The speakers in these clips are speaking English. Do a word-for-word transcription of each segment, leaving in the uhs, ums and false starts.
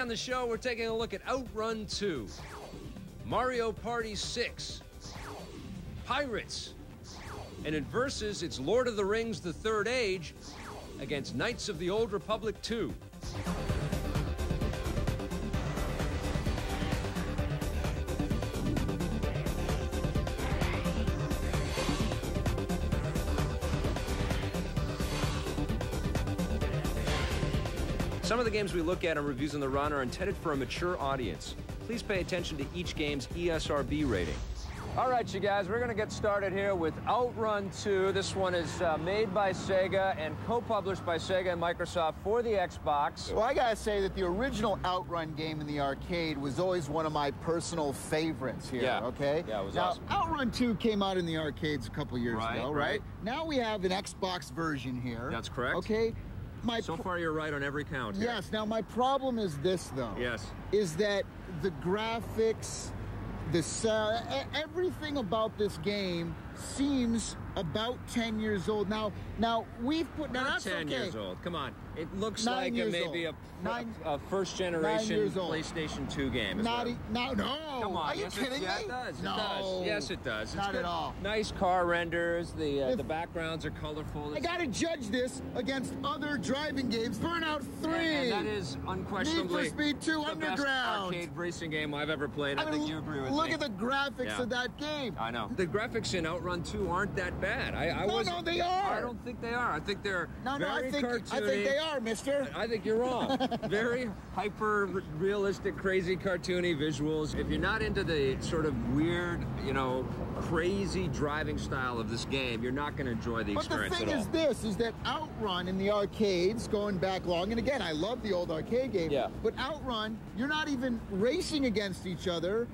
on the show, we're taking a look at Outrun two, Mario Party six, Pirates, and in Versus, it's Lord of the Rings: The Third Age against Knights of the Old Republic two. Some of the games we look at and reviews on the run are intended for a mature audience. Please pay attention to each game's E S R B rating. All right, you guys, we're gonna get started here with Outrun two. This one is uh, made by Sega and co-published by Sega and Microsoft for the Xbox. Well, I gotta say that the original Outrun game in the arcade was always one of my personal favorites here, yeah. okay? Yeah, it was now, awesome. Outrun two came out in the arcades a couple years right, ago, right? right? Now we have an Xbox version here. That's correct. Okay. My so far, you're right on every count. Here. Yes. Now, my problem is this, though. Yes. Is that the graphics, the uh, everything about this game seems about ten years old. Now, now we've put now that's ten okay. years old. Come on, it looks Nine like a, maybe a, Nine, a first generation PlayStation two game. As not well. e no, no. Come on, are you yes, kidding it, me? Yeah, it does. No. It does. Yes, it does. It's not good. At all. Nice car renders. The uh, if, the backgrounds are colorful. It's I gotta judge this against other driving games. Burnout three. And, and that is unquestionably Need for Speed two the Underground. Best arcade racing game I've ever played. I, I mean, think you agree with look me. Look at the graphics yeah. of that game. I know. The graphics in Outrun two aren't that bad. I, I no, no, they are. I don't think they are. I think they're no, no. Very I think cartoony. I think they are, mister. I think you're wrong. Very hyper-realistic, crazy, cartoony visuals. If you're not into the sort of weird, you know, crazy driving style of this game, you're not going to enjoy the but experience at all. But the thing is this, is that Outrun in the arcades, going back long, and again, I love the old arcade game, yeah. but Outrun, you're not even racing against each other.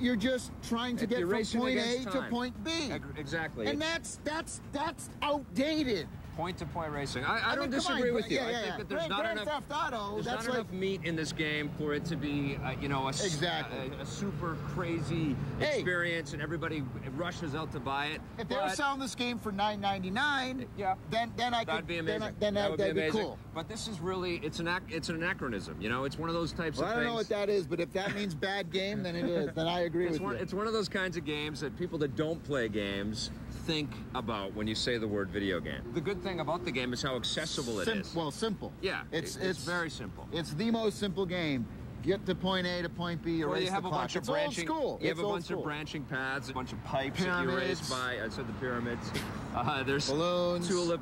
You're just trying to if get from point A time. to point B. Exactly. And that's that's that's outdated. Point-to-point racing. I, I, I don't mean, disagree on, with you. Yeah, yeah, I think that there's Grand, not Grand enough Auto, there's that's not like, enough meat in this game for it to be, uh, you know, a, exactly. a, a super crazy hey, experience, and everybody rushes out to buy it. If but, they were selling this game for nine ninety-nine, yeah, then then I could be amazing. Then, I, then that, that would that'd be, amazing. be cool. But this is really it's an it's an anachronism. You know, it's one of those types well, of things. I don't know what that is, but if that means bad game, then it is. Then I agree it's with one, you. It's one of those kinds of games that people that don't play games think about when you say the word video game. The good thing about the game is how accessible it Sim is. Well, simple. Yeah, it's, it's, it's very simple. It's the most simple game. Get to point A to point B, erase well, you have the a clock. Bunch of it's branching, old school. You have it's a bunch school. of branching paths, a bunch of pipes pyramids. that you erase by. I said the pyramids. Uh, there's balloons, tulip,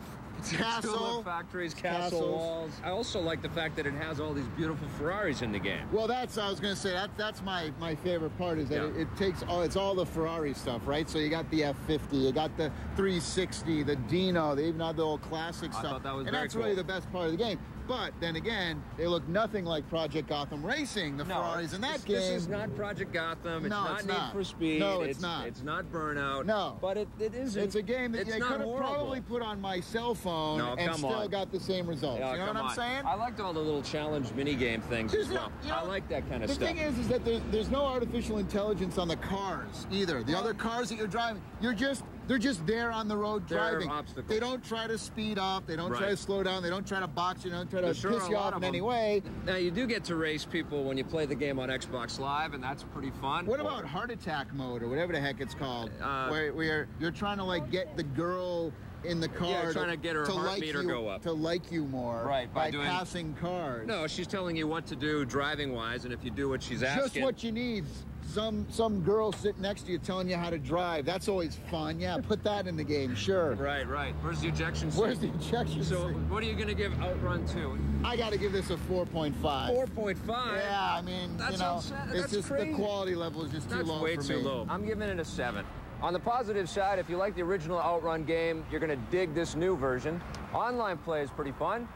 castle, tulip factories, castle castles. walls. I also like the fact that it has all these beautiful Ferraris in the game. Well, that's I was going to say. That, that's my my favorite part is that yeah. it, it takes all. It's all the Ferrari stuff, right? So you got the F fifty, you got the three sixty, the Dino. They even have the old classic I stuff. I thought that was and very that's cool. really the best part of the game. But then again, they look nothing like Project Gotham Racing, the no, Ferraris in that this, game. This is not Project Gotham. It's no, not it's Need not. for Speed. No, it's, it's not. It's not Burnout. No. But it, it is. It's a game that I could have probably put on my cell phone no, and still on. got the same results. Yeah, you know what I'm on. saying? I liked all the little challenge minigame things there's as well. No, you know, I like that kind of the stuff. The thing is, is that there's, there's no artificial intelligence on the cars either. The well, other cars that you're driving, you're just... They're just there on the road driving. They don't try to speed up. They don't right. try to slow down. They don't try to box you. They don't try to There's piss sure you off of in them. any way. Now, you do get to race people when you play the game on Xbox Live, and that's pretty fun. What or, about heart attack mode or whatever the heck it's called, uh, where, where you're trying to, like, get the girl... in the car yeah, trying to, to get her to heart like meter you, go up to like you more right by, by doing, passing cars no she's telling you what to do driving wise, and if you do what she's asking, just what you need. Some some girl sitting next to you telling you how to drive, that's always fun. Yeah, put that in the game. Sure. Right right Where's the ejection seat? Where's the ejection so seat? What are you going to give Outrun to? I got to give this a four point five. four point five? Yeah, I mean, that's you know insane. It's that's just crazy. The quality level is just that's too low way for too me. low. I'm giving it a seven. On the positive side, if you like the original Outrun game, you're going to dig this new version. Online play is pretty fun.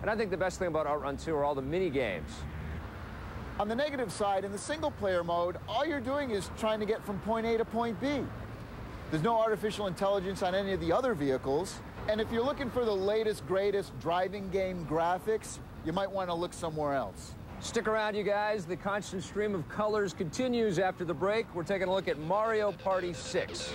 And I think the best thing about Outrun two are all the mini games. On the negative side, in the single player mode, all you're doing is trying to get from point A to point B. There's no artificial intelligence on any of the other vehicles. And if you're looking for the latest, greatest driving game graphics, you might want to look somewhere else. Stick around, you guys. The constant stream of colors continues after the break. We're taking a look at Mario Party six.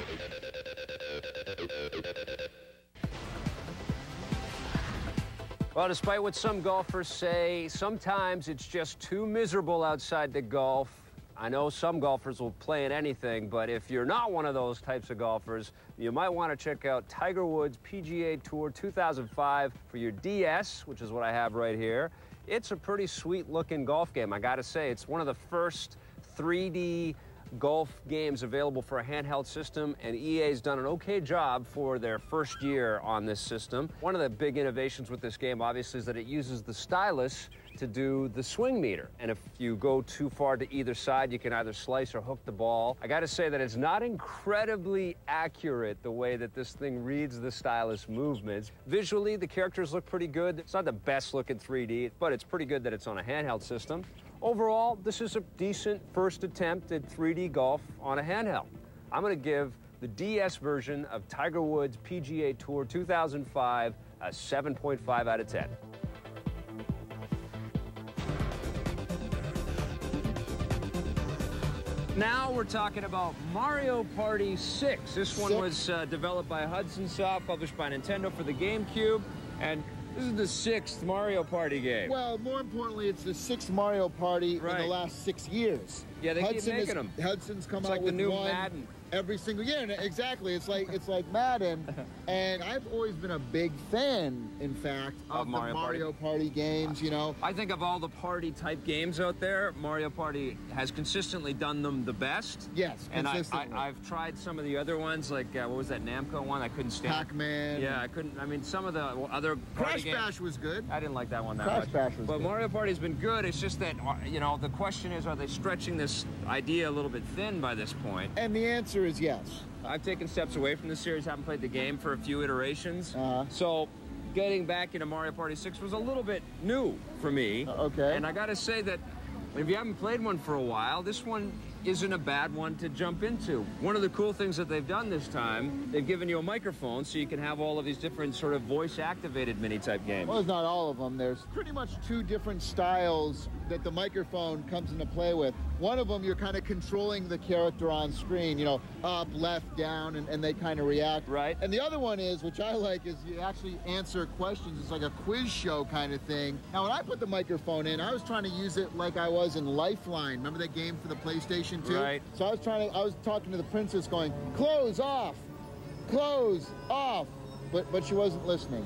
Well, despite what some golfers say, sometimes it's just too miserable outside to golf. I know some golfers will play at anything, but if you're not one of those types of golfers, you might want to check out Tiger Woods P G A Tour two thousand five for your D S, which is what I have right here. It's a pretty sweet-looking golf game, I gotta say. It's one of the first three D golf games available for a handheld system, and E A's done an okay job for their first year on this system. One of the big innovations with this game, obviously, is that it uses the stylus to do the swing meter. And if you go too far to either side, you can either slice or hook the ball. I gotta say that it's not incredibly accurate the way that this thing reads the stylus movements. Visually, the characters look pretty good. It's not the best looking three D, but it's pretty good that it's on a handheld system. Overall, this is a decent first attempt at three D golf on a handheld. I'm gonna give the D S version of Tiger Woods P G A Tour two thousand five a seven point five out of ten. Now we're talking about Mario Party six. This one six. was uh, developed by Hudson Soft, published by Nintendo for the GameCube, and this is the sixth Mario Party game. Well, more importantly, it's the sixth Mario Party right. in the last six years. Yeah, they Hudson keep making is, them. Hudson's come it's out like with the new one Madden. Every single year. Exactly. It's like it's like Madden. And I've always been a big fan, in fact, of, of Mario the Mario Party. Party games. You know, I think of all the party type games out there, Mario Party has consistently done them the best. Yes, and I, I, I've tried some of the other ones, like uh, what was that Namco one? I couldn't stand. Pac-Man. Yeah, I couldn't. I mean, some of the other Crash Bash was good. I didn't like that one that Crash much. Crash Bash was but good. But Mario Party's been good. It's just that you know the question is, are they stretching this idea a little bit thin by this point? And the answer is yes. I've taken steps away from the series, haven't played the game for a few iterations. Uh-huh. So getting back into Mario Party six was a little bit new for me. Uh, okay. And I gotta say that if you haven't played one for a while, this one isn't a bad one to jump into. One of the cool things that they've done this time, they've given you a microphone so you can have all of these different sort of voice-activated mini-type games. Well, it's not all of them. There's pretty much two different styles that the microphone comes into play with. One of them, you're kind of controlling the character on screen, you know, up, left, down, and, and they kind of react. Right. And the other one is, which I like, is you actually answer questions. It's like a quiz show kind of thing. Now, when I put the microphone in, I was trying to use it like I was in Lifeline. Remember that game for the PlayStation? Too. Right. So I was trying to, I was talking to the princess going, close off, close off. But, but she wasn't listening.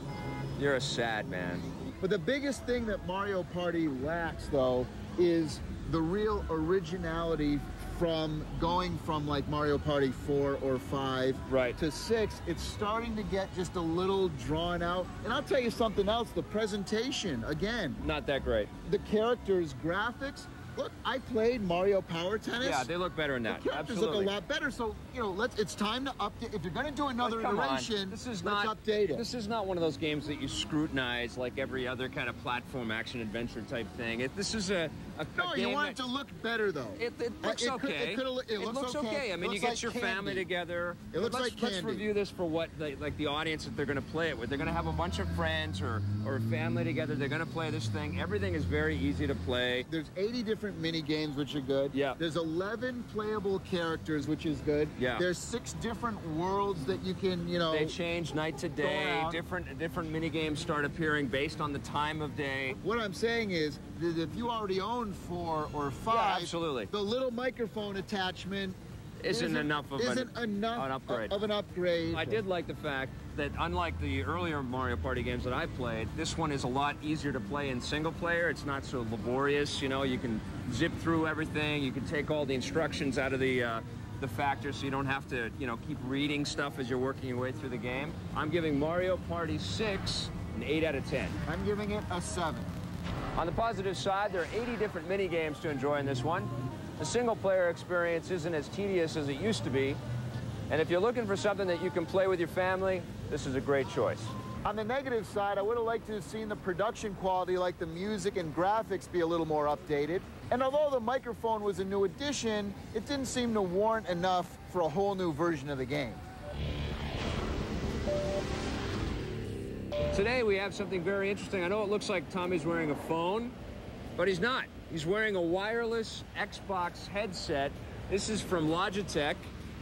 You're a sad man. But the biggest thing that Mario Party lacks, though, is the real originality from going from like Mario Party four or five right. to six. It's starting to get just a little drawn out. And I'll tell you something else, the presentation, again. Not that great. The characters' graphics. Look, I played Mario Power Tennis. Yeah, they look better in that. The characters Absolutely. look a lot better, so you know, let's. It's time to update. If you're going to do another oh, iteration, this is let's not, update it. This is not one of those games that you scrutinize like every other kind of platform action adventure type thing. It, this is a, a no. A you game want that, it to look better though. It, it looks it okay. Could, it, could, it, looks it looks okay. okay. I mean, you get like your candy. family together. It looks let's, like candy. Let's review this for what they, like the audience that they're going to play it with. They're going to have a bunch of friends or or family together. They're going to play this thing. Everything is very easy to play. There's eighty different mini games, which are good. Yeah. There's eleven playable characters, which is good. Yeah. There's six different worlds that you can, you know. They change night to day. Different different mini games start appearing based on the time of day. What I'm saying is that if you already own four or five, yeah, absolutely. the little microphone attachment isn't, isn't enough of isn't an, enough an upgrade. Of an upgrade. I did like the fact that unlike the earlier Mario Party games that I played, this one is a lot easier to play in single player. It's not so laborious, you know, you can zip through everything, you can take all the instructions out of the uh, the factor so you don't have to, you know, keep reading stuff as you're working your way through the game. I'm giving Mario Party six an eight out of ten. I'm giving it a seven. On the positive side, there are eighty different mini games to enjoy in this one. The single player experience isn't as tedious as it used to be. And if you're looking for something that you can play with your family, this is a great choice. On the negative side, I would have liked to have seen the production quality, like the music and graphics, be a little more updated. And although the microphone was a new addition, it didn't seem to warrant enough for a whole new version of the game. Today we have something very interesting. I know it looks like Tommy's wearing a phone, but he's not. He's wearing a wireless Xbox headset. This is from Logitech,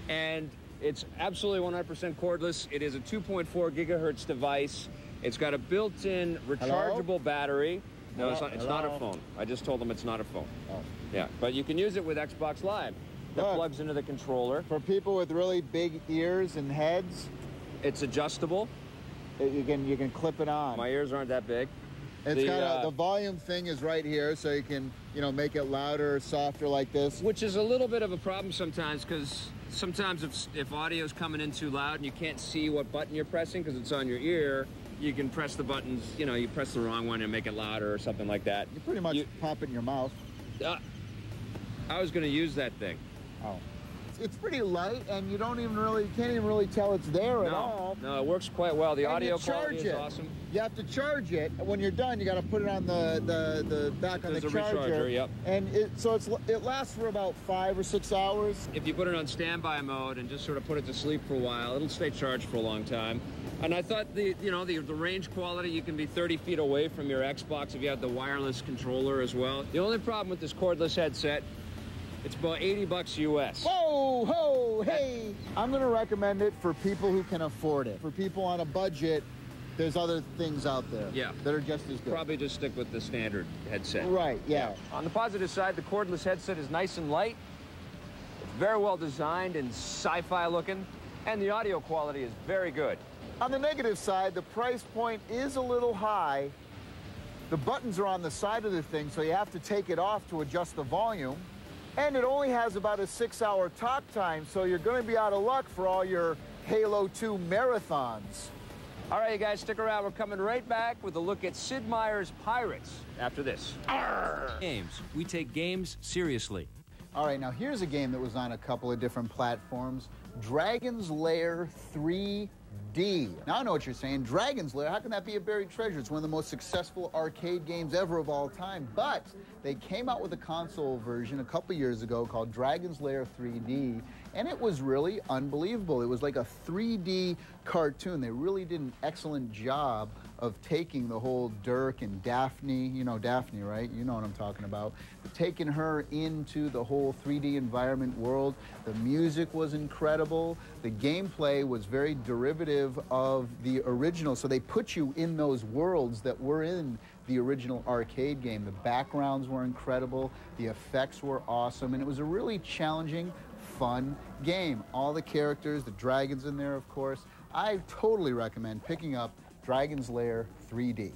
and it's absolutely one hundred percent cordless. It is a two point four gigahertz device. It's got a built-in rechargeable Hello? battery. No, Hello? it's, not, it's not a phone. I just told them it's not a phone. Oh. Yeah, but you can use it with Xbox Live. That Look, plugs into the controller. For people with really big ears and heads, it's adjustable. It, you can you can clip it on. My ears aren't that big. It's the, got a, uh, the volume thing is right here, so you can you know make it louder, softer like this. Which is a little bit of a problem sometimes, because sometimes if if audio's coming in too loud and you can't see what button you're pressing because it's on your ear, you can press the buttons. You know, you press the wrong one and make it louder or something like that. You pretty much you, pop it in your mouth. Uh, I was going to use that thing. Oh. It's pretty light, and you don't even really, you can't even really tell it's there no, at all. No, it works quite well. The and audio quality is it. awesome. You have to charge it. When you're done, you got to put it on the the, the back on the charger. Recharger, yep. And it, so it's it lasts for about five or six hours. If you put it on standby mode and just sort of put it to sleep for a while, it'll stay charged for a long time. And I thought the you know the, the range quality, you can be thirty feet away from your Xbox if you have the wireless controller as well. The only problem with this cordless headset. It's about eighty bucks U S. Whoa, ho, hey! I'm gonna recommend it for people who can afford it. For people on a budget, there's other things out there yeah. that are just as good. Probably just stick with the standard headset. Right, yeah. yeah. On the positive side, the cordless headset is nice and light. It's very well designed and sci-fi looking, and the audio quality is very good. On the negative side, the price point is a little high. The buttons are on the side of the thing, so you have to take it off to adjust the volume. And it only has about a six hour talk time, so you're going to be out of luck for all your Halo two marathons. All right, you guys, stick around. We're coming right back with a look at Sid Meier's Pirates after this. Arrgh! Games. We take games seriously. All right, now here's a game that was on a couple of different platforms. Dragon's Lair three D. Now I know what you're saying. Dragon's Lair, how can that be a buried treasure? It's one of the most successful arcade games ever of all time. But they came out with a console version a couple years ago called Dragon's Lair three D, and it was really unbelievable. It was like a three D cartoon. They really did an excellent job of taking the whole Dirk and Daphne, you know Daphne, right? You know what I'm talking about. Taking her into the whole three D environment world. The music was incredible. The gameplay was very derivative of the original, so they put you in those worlds that were in the original arcade game. The backgrounds were incredible, the effects were awesome, and it was a really challenging, fun game. All the characters, the dragons in there, of course. I totally recommend picking up Dragon's Lair three D.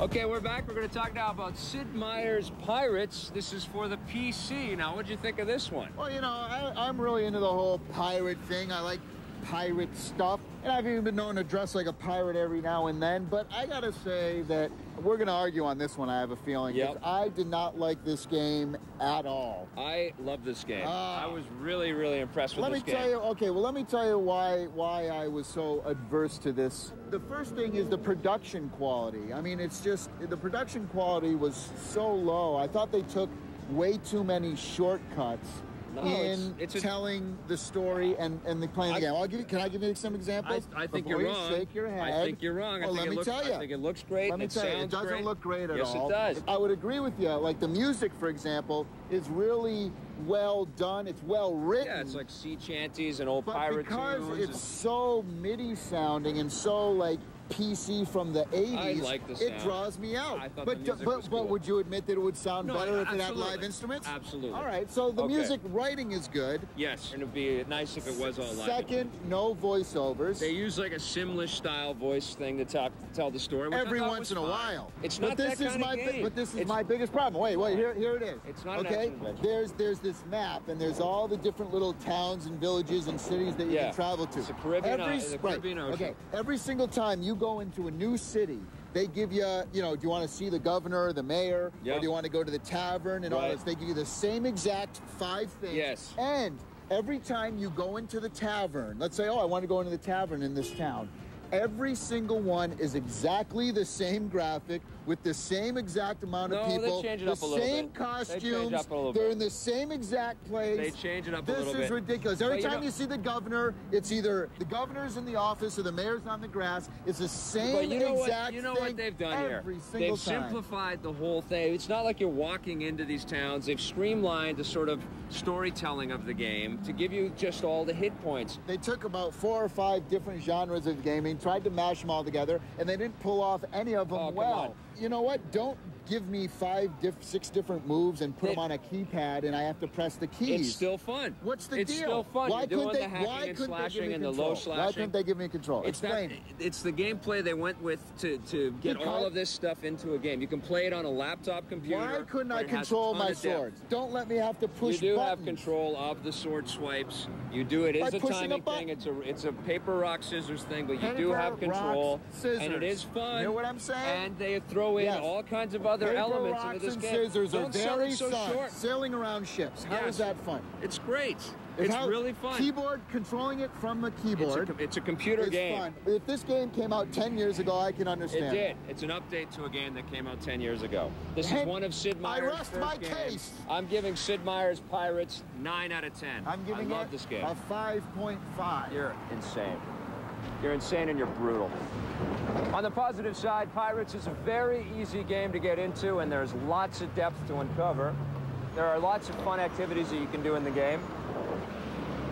Okay, we're back. We're going to talk now about Sid Meier's Pirates. This is for the P C. Now, what'd you think of this one? Well, you know, I, I'm really into the whole pirate thing. I like pirate stuff, and I've even been known to dress like a pirate every now and then. But I got to say that we're going to argue on this one, I have a feeling, because yep. I did not like this game at all. I love this game. Uh, I was really, really impressed with let this me game. Tell you, okay, well, let me tell you why, why I was so adverse to this. The first thing is the production quality. I mean, it's just, the production quality was so low. I thought they took way too many shortcuts no, in it's, it's a, telling the story and, and the playing I, the game. I'll give you, can I give you some examples? I, I think Before you're you wrong. Shake your head. I think you're wrong. Well, I, think let it me looks, tell you. I think it looks great. Let me it tell you, it doesn't great. look great at yes, all. Yes, it does. I would agree with you. Like the music, for example, is really well done. It's well written. Yeah, it's like sea chanties and old but pirate tunes. Because it's and... so MIDI sounding and so like P C from the eighties, I like the sound. It draws me out. I thought but the music but, was cool. But would you admit that it would sound no, better absolutely. if it had live instruments? Absolutely. All right, so the okay. music writing is good. Yes, and it would be nice if it was all live. Second, no voiceovers. They use like a Simlish style voice thing to talk, to tell the story. Every once in fine. a while. It's not but that this kind is my of game. But this is it's, my biggest problem. Wait, wait, here, here it is. It's not okay? an action There's There's this map, and there's all the different little towns and villages and cities that you yeah. can travel to. It's the Caribbean, every, the Caribbean right. Ocean. Okay, every single time you go into a new city, they give you, you know, do you want to see the governor, the mayor, yep. or do you want to go to the tavern and right. all this? They give you the same exact five things. Yes. And every time you go into the tavern, let's say, oh, I want to go into the tavern in this town. Every single one is exactly the same graphic with the same exact amount of no, people, they change it the up a little same bit. costumes, they change up a little they're bit. in the same exact place. They change it up this a little bit. This is ridiculous. Every but time you, know, you see the governor, it's either the governor's in the office or the mayor's on the grass. It's the same but you know exact what, you know thing what they've done every here. single they've time. They've simplified the whole thing. It's not like you're walking into these towns. They've streamlined the sort of storytelling of the game to give you just all the hit points. They took about four or five different genres of gaming, tried to mash them all together, and they didn't pull off any of them oh, well. You know what? Don't give me five, diff six different moves and put it, them on a keypad, and I have to press the keys. It's still fun. What's the it's deal? It's still fun. Why couldn't they? Why couldn't they give me control? Why couldn't they give me control? It's Explain. That, it's the gameplay they went with to to get because, all of this stuff into a game. You can play it on a laptop computer. Why couldn't I control my swords? Don't let me have to push buttons. You do buttons. have control of the sword swipes. You do it is a timing a thing. It's a it's a paper rock scissors thing, but you paper, do have control, rocks, and it is fun. You know what I'm saying? And they throw in yes. all kinds of other paper, elements into this and game. Scissors Don't are very so fun. Short. Sailing around ships. How yes. is that fun? It's great. It's, it's how, really fun. Keyboard, controlling it from the keyboard. It's a, it's a computer it's game. Fun. If this game came out ten years ago, I can understand. It did. It's an update to a game that came out ten years ago. This and is one of Sid Meier's I rest first my games. case. I'm giving Sid Meier's Pirates nine out of ten. I'm giving I love it this game. a five point five. You're insane. You're insane and you're brutal. On the positive side, Pirates is a very easy game to get into, and there's lots of depth to uncover. There are lots of fun activities that you can do in the game.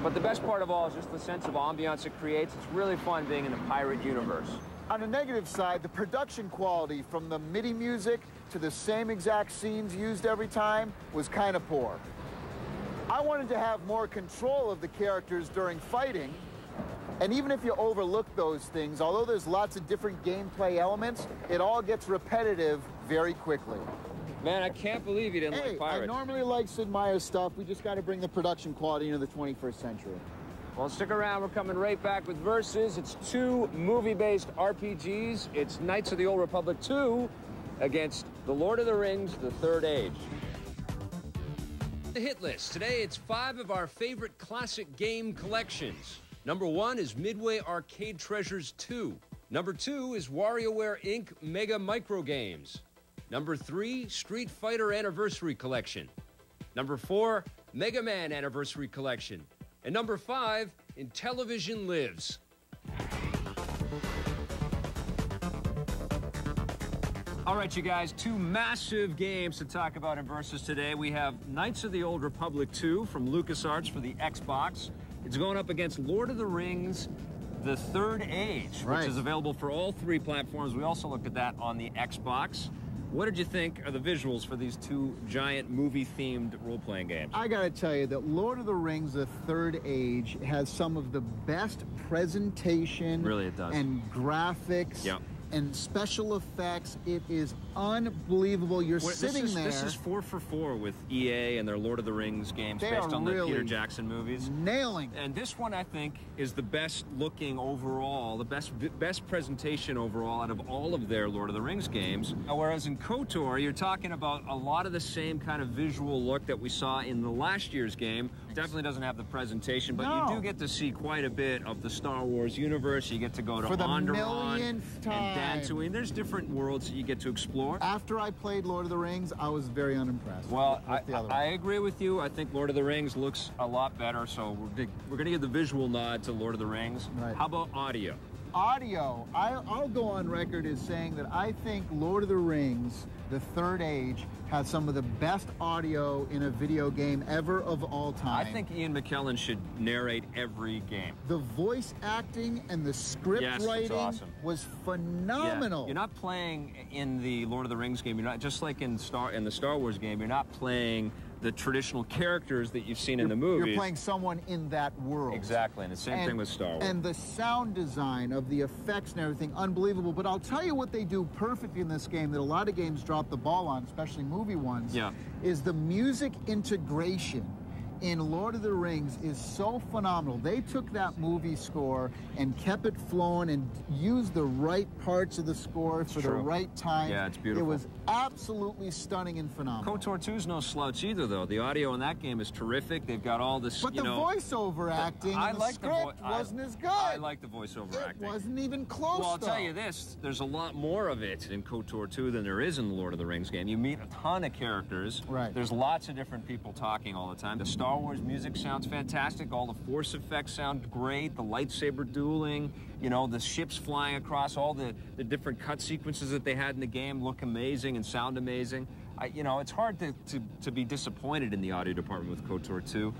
But the best part of all is just the sense of ambiance it creates. It's really fun being in the pirate universe. On the negative side, the production quality, from the MIDI music to the same exact scenes used every time, was kind of poor. I wanted to have more control of the characters during fighting. And even if you overlook those things, although there's lots of different gameplay elements, it all gets repetitive very quickly. Man, I can't believe you didn't hey, like Pirates. I normally like Sid Meier's stuff. We just got to bring the production quality into the twenty-first century. Well, stick around. We're coming right back with Versus. It's two movie-based R P Gs. It's Knights of the Old Republic two against The Lord of the Rings: The Third Age. The hit list. Today, it's five of our favorite classic game collections. Number one is Midway Arcade Treasures two. Number two is WarioWare Incorporated. Mega Micro Games. Number three, Street Fighter Anniversary Collection. Number four, Mega Man Anniversary Collection. And number five, Intellivision Lives. All right, you guys, two massive games to talk about in Versus today. We have Knights of the Old Republic two from LucasArts for the Xbox. It's going up against Lord of the Rings: The Third Age, right, which is available for all three platforms. We also looked at that on the Xbox. What did you think are the visuals for these two giant movie-themed role-playing games? I gotta tell you that Lord of the Rings: The Third Age has some of the best presentation really it does. and graphics. Yep. And special effects. It is unbelievable. You're well, sitting this is, there. This is four for four with E A and their Lord of the Rings games they based on really the Peter Jackson movies. Nailing. And this one, I think, is the best looking overall, the best best presentation overall out of all of their Lord of the Rings games. Whereas in KOTOR, you're talking about a lot of the same kind of visual look that we saw in the last year's game. Definitely doesn't have the presentation, but no. you do get to see quite a bit of the Star Wars universe. You get to go to Onderon and Dantooine. There's different worlds that you get to explore. After I played Lord of the Rings, I was very unimpressed. Well, with, with I, I agree with you. I think Lord of the Rings looks a lot better, so we're, we're going to give the visual nod to Lord of the Rings. Right. How about audio? Audio, I, I'll go on record as saying that I think Lord of the Rings: The Third Age has some of the best audio in a video game ever of all time. I think Ian McKellen should narrate every game. The voice acting and the script yes, writing awesome. was phenomenal. Yeah. You're not playing in the Lord of the Rings game. You're not just like in Star in the Star Wars game. You're not playing the traditional characters that you've seen you're, in the movies. You're playing someone in that world. Exactly, and the same and, thing with Star Wars. And the sound design of the effects and everything, unbelievable. But I'll tell you what they do perfectly in this game that a lot of games drop the ball on, especially movie ones, yeah. is the music integration in Lord of the Rings is so phenomenal. They took that movie score and kept it flowing and used the right parts of the score for the right time. Yeah, it's beautiful. It was absolutely stunning and phenomenal. KOTOR two's no slouch either, though. The audio in that game is terrific. They've got all this, but you know, the voiceover acting I in the like script the wasn't I, as good. I like the voiceover it acting. It wasn't even close, Well, I'll though. tell you this. There's a lot more of it in KOTOR two than there is in the Lord of the Rings game. You meet a ton of characters. Right. There's lots of different people talking all the time. The Star Wars music sounds fantastic. All the force effects sound great. The lightsaber dueling, you know, the ships flying across, all the, the different cut sequences that they had in the game look amazing and sound amazing. I, you know, it's hard to, to, to be disappointed in the audio department with KOTOR two.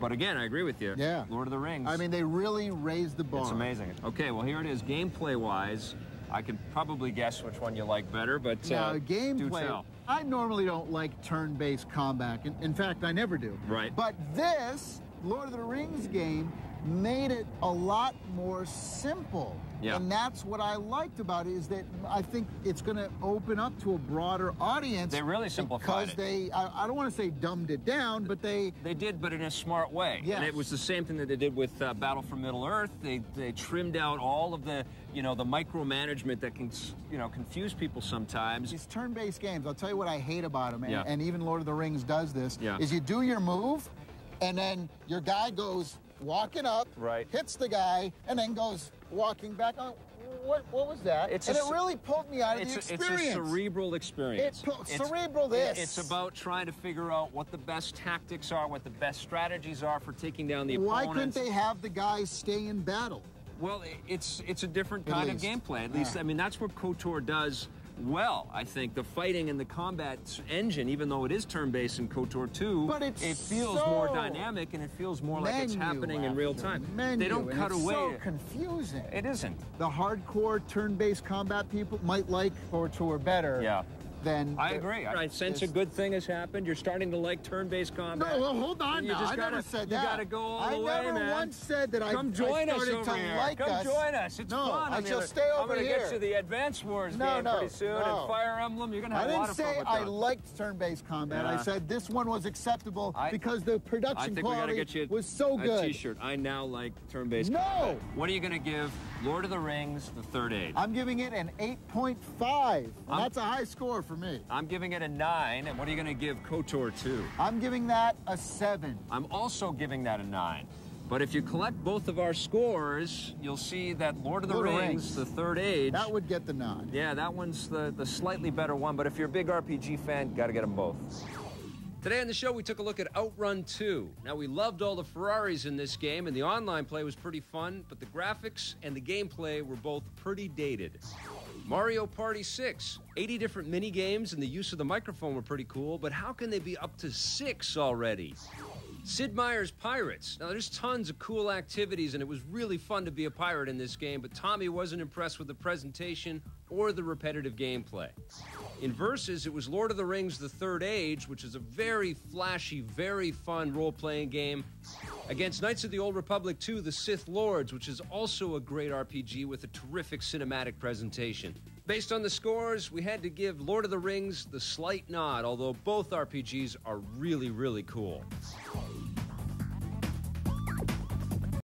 But again, I agree with you. Yeah. Lord of the Rings. I mean, they really raised the bar. It's amazing. Okay, well, here it is, gameplay-wise. I can probably guess which one you like better, but now, uh, gameplay. I normally don't like turn-based combat. In, in fact, I never do. Right. But this Lord of the Rings game made it a lot more simple. Yeah. And that's what I liked about it, is that I think it's going to open up to a broader audience. They really simplified it. Because they, I, I don't want to say dumbed it down, but they... They did, but in a smart way. Yes. And it was the same thing that they did with uh, Battle for Middle-earth. They, they trimmed out all of the, you know, the micromanagement that can, you know, confuse people sometimes. It's turn-based games. I'll tell you what I hate about them, and, yeah. and even Lord of the Rings does this, yeah. is you do your move, and then your guy goes... walking up, right. hits the guy, and then goes walking back. Oh, what, what was that? It's and a, it really pulled me out of the experience. A, it's a cerebral experience. It it's, cerebral this. It, it's about trying to figure out what the best tactics are, what the best strategies are for taking down the Why opponents. Why couldn't they have the guys stay in battle? Well, it's, it's a different kind of gameplay. At least, yeah. I mean, that's what KOTOR does well. I think the fighting and the combat engine, even though it is turn-based in KOTOR two, but it's it feels so more dynamic, and it feels more like it's happening in real time. Menu, they don't cut it's away. It's so confusing. It isn't. The hardcore turn-based combat people might like KOTOR better. Yeah. Then I agree. I, I sense a good thing has happened. You're starting to like turn-based combat. No, well, hold on now. I gotta, never said that. You got to go all I the way, man. I never once said that I, Come join I started us over to here. like Come us. Come join us. It's no, fun. I, I shall mean, stay over I'm gonna here. I'm going to get you the Advance Wars no, game no, pretty soon no. and Fire Emblem. You're going to have a lot of fun with that. I didn't say I liked turn-based combat. Yeah. I said this one was acceptable I, because the production quality get you was so good. A t-shirt. I now like turn-based no. combat. No! What are you going to give Lord of the Rings: The Third Age? I'm giving it an eight point five. That's a high score for me. I'm giving it a nine, and what are you going to give KOTOR two? I'm giving that a seven. I'm also giving that a nine. But if you collect both of our scores, you'll see that Lord of the Rings, Rings, The Third Age... That would get the nine. Yeah, that one's the, the slightly better one, but if you're a big R P G fan, you got to get them both. Today on the show, we took a look at Outrun two. Now, we loved all the Ferraris in this game, and the online play was pretty fun, but the graphics and the gameplay were both pretty dated. Mario Party six. eighty different mini-games and the use of the microphone were pretty cool, but how can they be up to six already? Sid Meier's Pirates. Now, there's tons of cool activities, and it was really fun to be a pirate in this game, but Tommy wasn't impressed with the presentation or the repetitive gameplay. In Versus, it was Lord of the Rings: The Third Age, which is a very flashy, very fun role-playing game, against Knights of the Old Republic two: The Sith Lords, which is also a great R P G with a terrific cinematic presentation. Based on the scores, we had to give Lord of the Rings the slight nod, although both R P Gs are really, really cool.